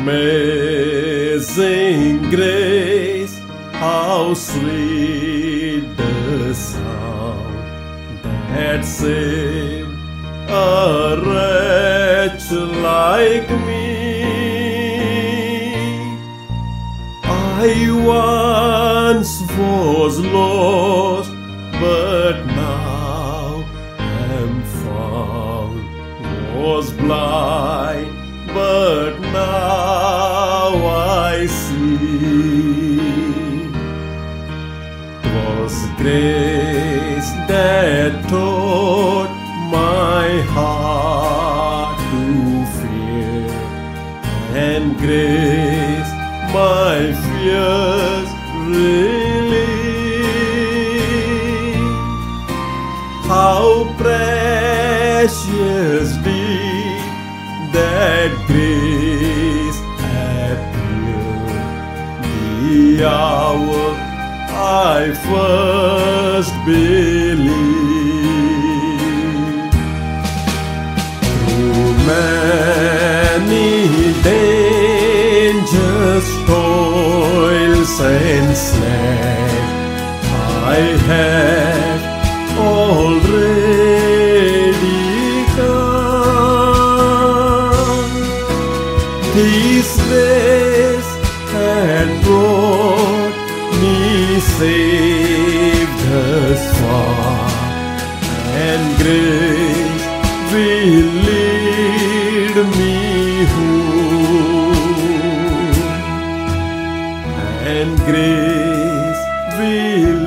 Amazing grace, how sweet the sound that saved a wretch like me. I once was lost, but now am found, was blind, but now I see. 'Twas grace that taught my heart to fear, and grace my fears relieved. How precious that grace appeared the hour I first believed. Through many dangers, toils and snares, I have already His grace had brought me safe thus far, and grace will lead me home, and grace will